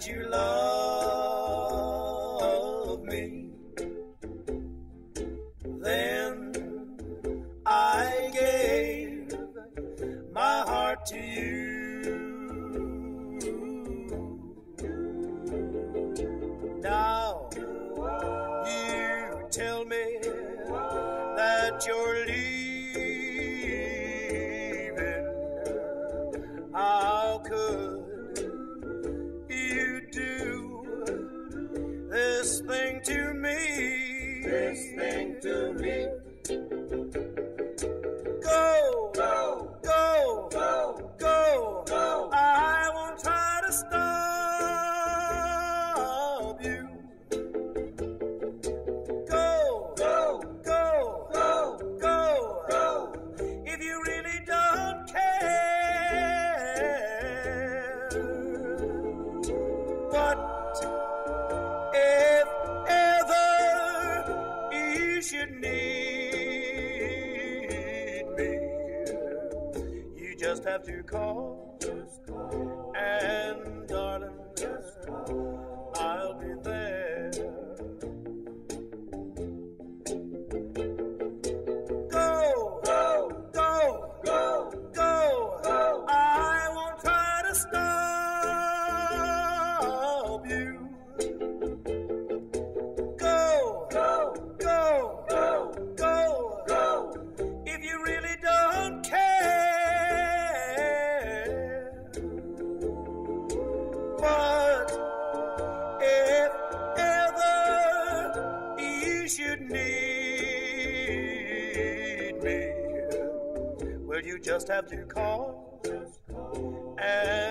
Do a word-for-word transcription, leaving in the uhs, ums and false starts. that you love me. Then I gave my heart to you. Now you tell me that you're leaving. How could you do this thing to me? This thing to me. Go, go, go, go, go, go. I won't try to stop. Just have to call, just call. And darling, just call. I'll be there. Go, go, go, go, go, go. I won't try to stop you. Go, go, go, go, go, go. If you really don't care. Need me, well, you just have to call, just call. And